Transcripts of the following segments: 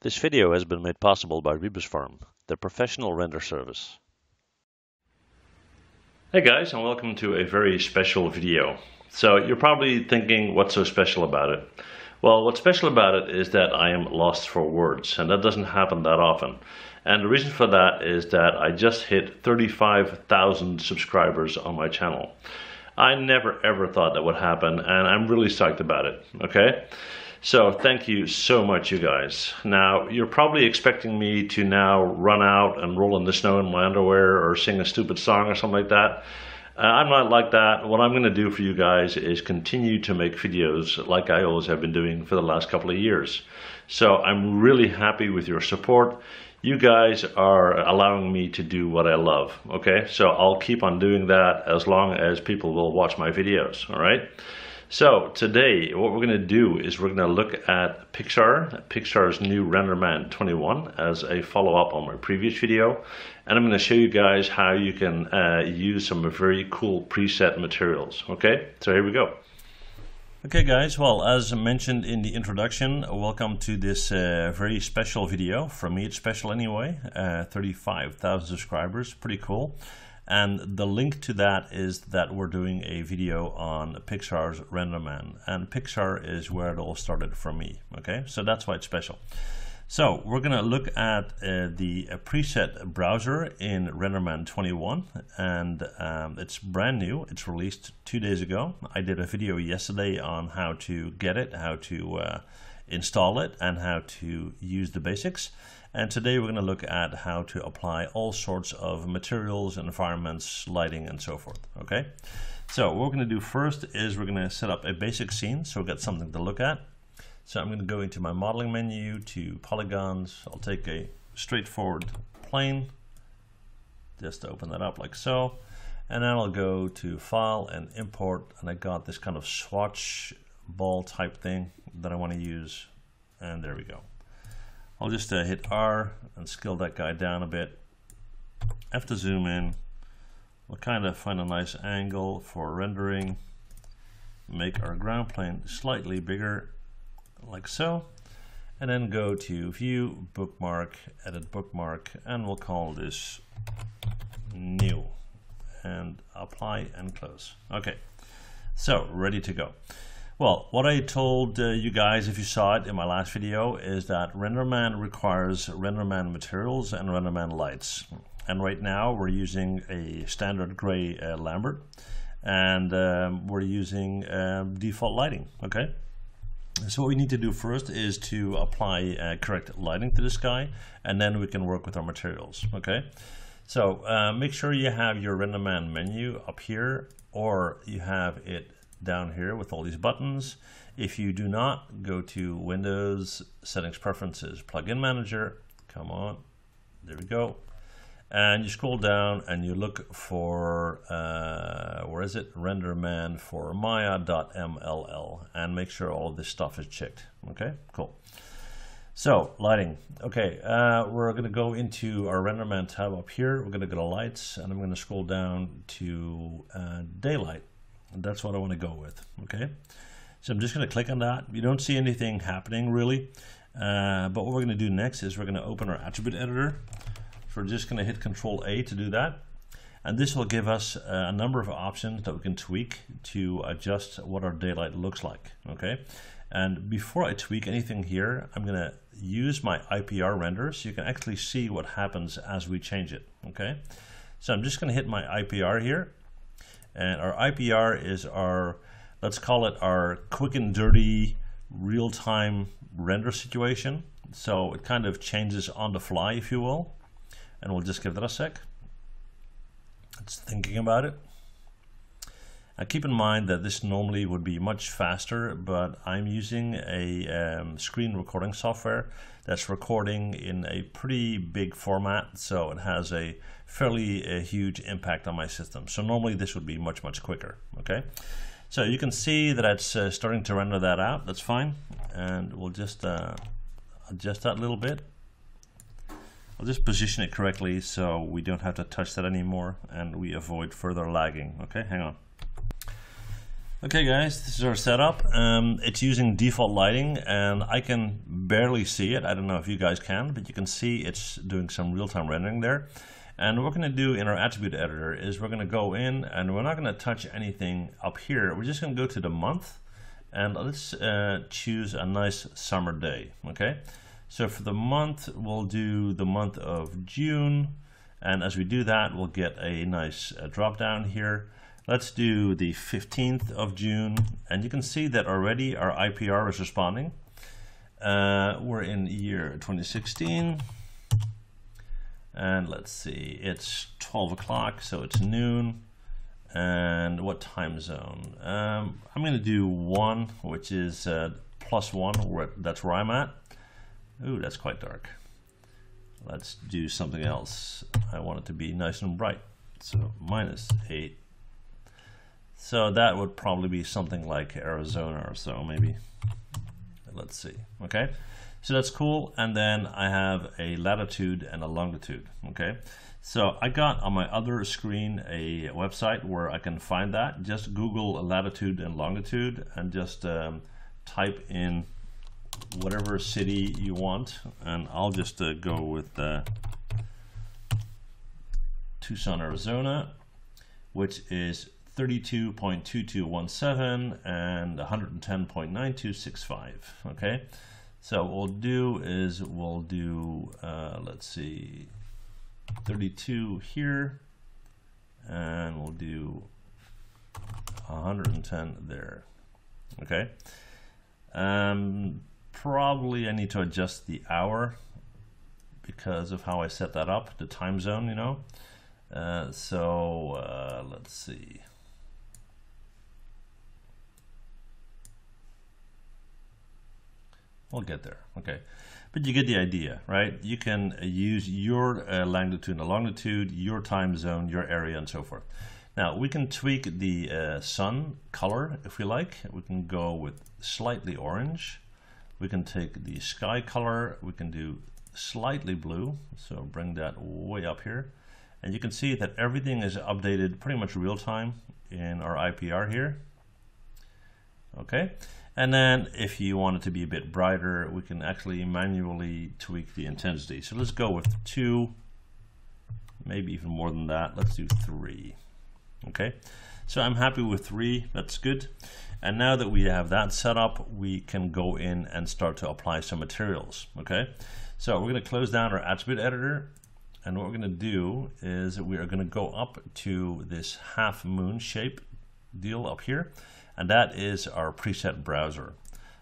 This video has been made possible by Rebusfarm, their professional render service. Hey guys, and welcome to a very special video. So you're probably thinking, what's so special about it? Well, what's special about it is that I am lost for words, and that doesn't happen that often. And the reason for that is that I just hit 35,000 subscribers on my channel. I never ever thought that would happen, and I'm really psyched about it, okay? So thank you so much, you guys. Now, you're probably expecting me to now run out and roll in the snow in my underwear or sing a stupid song or something like that. I'm not like that. What I'm going to do for you guys is continue to make videos like I always have been doing for the last couple of years. So I'm really happy with your support. You guys are allowing me to do what I love, okay? So I'll keep on doing that as long as people will watch my videos, all right? So today what we're going to do is we're going to look at Pixar's new RenderMan 21 as a follow-up on my previous video, and I'm going to show you guys how you can use some very cool preset materials. Okay, so here we go. Okay guys, well, as mentioned in the introduction, welcome to this very special video. For me it's special anyway, 35,000 subscribers, pretty cool. And the link to that is that we're doing a video on Pixar's RenderMan, and Pixar is where it all started for me, okay? So that's why it's special. So we're gonna look at the preset browser in RenderMan 21, and it's brand new. It's released 2 days ago. I did a video yesterday on how to get it, how to install it, and how to use the basics. And today we're going to look at how to apply all sorts of materials, environments, lighting, and so forth. Okay, so what we're going to do first is we're going to set up a basic scene so we've got something to look at. So I'm going to go into my modeling menu to polygons. I'll take a straightforward plane, just to open that up like so. And then I'll go to File and Import, and I got this kind of swatch ball type thing that I want to use. And there we go. I'll just hit R and scale that guy down a bit. Have to zoom in. We'll kind of find a nice angle for rendering. Make our ground plane slightly bigger, like so. And then go to View, Bookmark, Edit Bookmark, and we'll call this New. And Apply and Close. Okay, so ready to go. Well, what I told you guys, if you saw it in my last video, is that RenderMan requires RenderMan materials and RenderMan lights. And right now we're using a standard gray Lambert, and we're using default lighting, okay? So what we need to do first is to apply correct lighting to this guy, and then we can work with our materials, okay? So make sure you have your RenderMan menu up here, or you have it down here with all these buttons. If you do not, go to Windows, Settings, Preferences, Plugin Manager. Come on, there we go. And you scroll down and you look for where is it? RenderMan for Maya.mll, and make sure all of this stuff is checked. Okay, cool. So lighting. Okay, we're going to go into our RenderMan tab up here. We're going to go to Lights, and I'm going to scroll down to Daylight. And that's what I want to go with, okay? So I'm just going to click on that. You don't see anything happening really, but what we're going to do next is we're going to open our attribute editor. So we're just going to hit Control A to do that, and this will give us a number of options that we can tweak to adjust what our daylight looks like, okay? And before I tweak anything here, I'm going to use my IPR render so you can actually see what happens as we change it, okay? So I'm just going to hit my IPR here. And our IPR is our, let's call it our quick and dirty real-time render situation. So it kind of changes on the fly, if you will. And we'll just give that a sec. It's thinking about it. Now keep in mind that this normally would be much faster, but I'm using a screen recording software that's recording in a pretty big format, so it has a fairly huge impact on my system. So normally this would be much, much quicker, okay? So you can see that it's starting to render that out, that's fine. And we'll just adjust that a little bit. I'll just position it correctly so we don't have to touch that anymore and we avoid further lagging, okay? Hang on. Okay guys, this is our setup. It's using default lighting and I can barely see it. I don't know if you guys can, but you can see it's doing some real-time rendering there. And what we're going to do in our attribute editor is we're going to go in and we're not going to touch anything up here. We're just going to go to the month and let's choose a nice summer day. Okay, so for the month, we'll do the month of June. And as we do that, we'll get a nice drop down here. Let's do the 15th of June, and you can see that already our IPR is responding. We're in year 2016, and let's see, it's 12 o'clock, so it's noon. And what time zone? I'm gonna do 1, which is +1, that's where I'm at. Ooh, that's quite dark. Let's do something else. I want it to be nice and bright, so -8. So that would probably be something like Arizona or so, maybe. Let's see. Okay, so that's cool. And then I have a latitude and a longitude. Okay, so I got on my other screen a website where I can find that. Just Google latitude and longitude and just type in whatever city you want. And I'll just go with Tucson, Arizona, which is 32.2217 and 110.9265. Okay, so what we'll do is we'll do let's see, 32 here, and we'll do 110 there. Okay, probably I need to adjust the hour because of how I set that up, the time zone, you know. So let's see. We'll get there, okay. But you get the idea, right? You can use your longitude and longitude, your time zone, your area, and so forth. Now, we can tweak the sun color if we like. We can go with slightly orange. We can take the sky color. We can do slightly blue. So bring that way up here. And you can see that everything is updated pretty much real time in our IPR here. Okay. And then if you want it to be a bit brighter, we can actually manually tweak the intensity. So let's go with 2, maybe even more than that. Let's do 3. Okay, so I'm happy with 3. That's good. And now that we have that set up, we can go in and start to apply some materials. Okay, so we're going to close down our attribute editor. And what we're going to do is we are going to go up to this half moon shape deal up here. And that is our preset browser.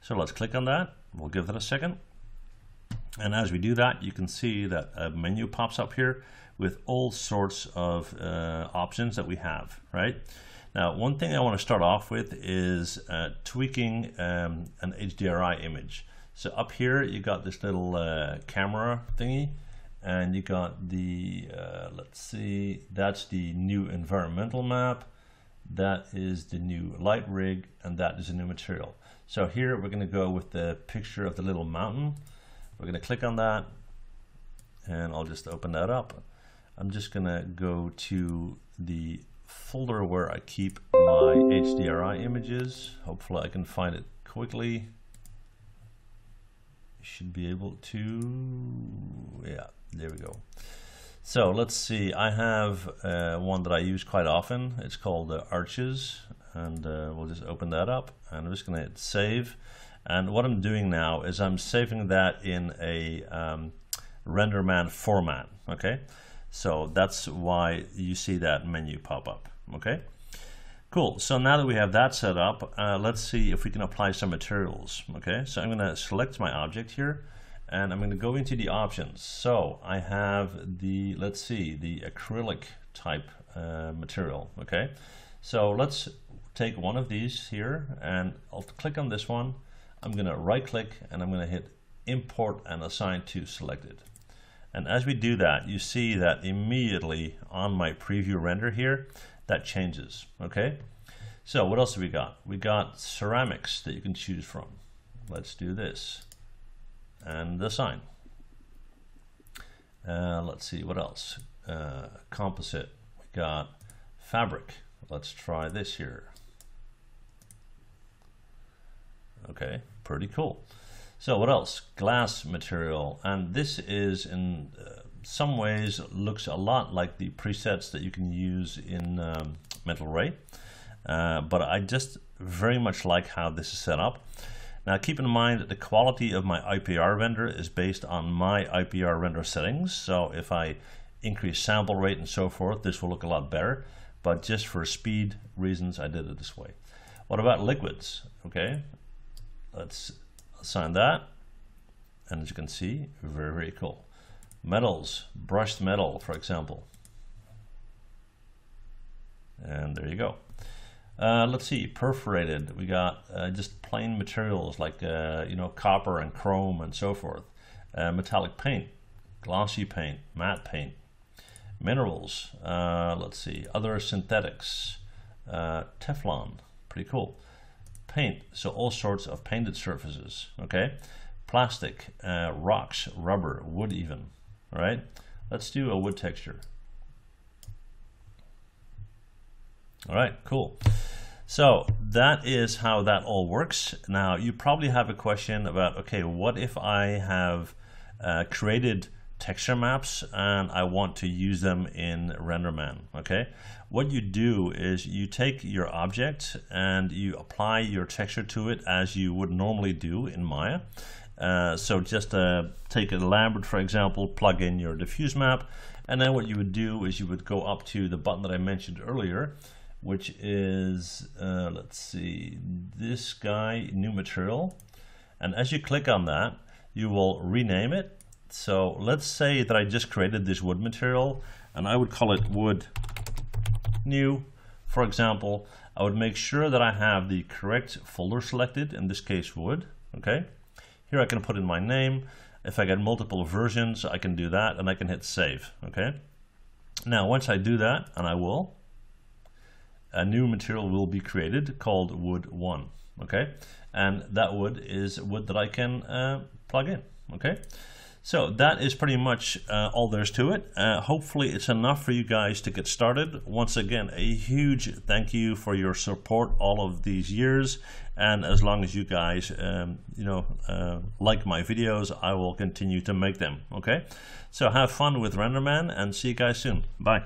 So let's click on that. We'll give that a second. And as we do that, you can see that a menu pops up here with all sorts of options that we have, right? Now, one thing I want to start off with is tweaking an HDRI image. So up here, you got this little camera thingy, and you got the, let's see, that's the new environmental map. That is the new light rig, and that is a new material. So here we're going to go with the picture of the little mountain. We're going to click on that, and I'll just open that up. I'm just going to go to the folder where I keep my HDRI images. Hopefully I can find it quickly. Should be able to, yeah, there we go. So let's see, I have one that I use quite often. It's called Arches, and we'll just open that up, and I'm just going to hit save. And what I'm doing now is I'm saving that in a RenderMan format. Okay, so that's why you see that menu pop up. Okay, cool. So now that we have that set up, let's see if we can apply some materials. Okay, so I'm going to select my object here. And I'm going to go into the options. So I have the, let's see, the acrylic type material. Okay, so let's take one of these here, and I'll click on this one. I'm going to right click, and I'm going to hit import and assign to selected. And as we do that, you see that immediately on my preview render here, that changes. Okay, so what else do we got? We got ceramics that you can choose from. Let's do this. And the sign. Let's see what else. Composite. We got fabric. Let's try this here. Okay, pretty cool. So what else? Glass material, and this is in some ways looks a lot like the presets that you can use in Metal Ray, but I just very much like how this is set up. Now keep in mind that the quality of my IPR render is based on my IPR render settings, so if I increase sample rate and so forth, this will look a lot better, but just for speed reasons I did it this way. What about liquids? Okay, let's assign that, and as you can see, very, very cool. Metals, brushed metal, for example. And there you go. Let's see, perforated. We got just plain materials like you know, copper and chrome and so forth. Metallic paint, glossy paint, matte paint. Minerals, let's see, other synthetics, Teflon, pretty cool. Paint, so all sorts of painted surfaces, okay? Plastic, rocks, rubber, wood even, all right? Let's do a wood texture. All right, cool. So that is how that all works. Now, you probably have a question about, okay, what if I have created texture maps and I want to use them in RenderMan, okay? What you do is you take your object and you apply your texture to it as you would normally do in Maya. So just take a Lambert, for example, plug in your diffuse map, and then what you would do is you would go up to the button that I mentioned earlier, which is, let's see, this guy, new material. And as you click on that, you will rename it. So let's say that I just created this wood material, and I would call it wood new, for example. I would make sure that I have the correct folder selected, in this case wood, okay? Here I can put in my name. If I get multiple versions, I can do that, and I can hit save, okay? Now once I do that, and I will, a new material will be created called wood 1, okay? And that wood is wood that I can plug in, okay? So that is pretty much all there is to it. Hopefully it's enough for you guys to get started. Once again, a huge thank you for your support all of these years. And as long as you guys you know, like my videos, I will continue to make them, okay? So have fun with RenderMan and see you guys soon. Bye.